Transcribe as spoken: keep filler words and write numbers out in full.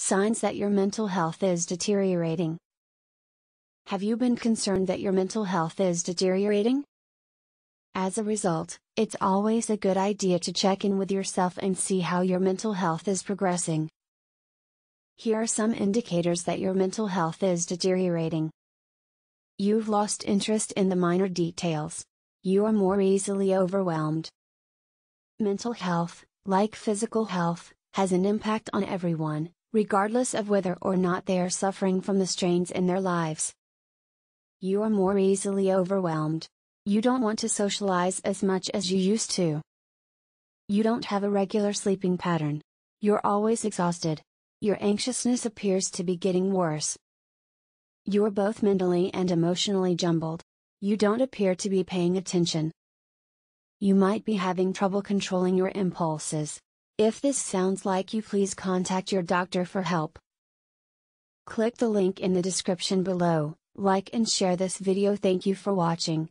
Signs that your mental health is deteriorating. Have you been concerned that your mental health is deteriorating? As a result, it's always a good idea to check in with yourself and see how your mental health is progressing. Here are some indicators that your mental health is deteriorating. You've lost interest in the minor details. You are more easily overwhelmed. Mental health, like physical health, has an impact on everyone, regardless of whether or not they are suffering from the strains in their lives. You are more easily overwhelmed. You don't want to socialize as much as you used to. You don't have a regular sleeping pattern. You're always exhausted. Your anxiousness appears to be getting worse. You're both mentally and emotionally jumbled. You don't appear to be paying attention. You might be having trouble controlling your impulses. If this sounds like you, please contact your doctor for help. Click the link in the description below, like and share this video. Thank you for watching.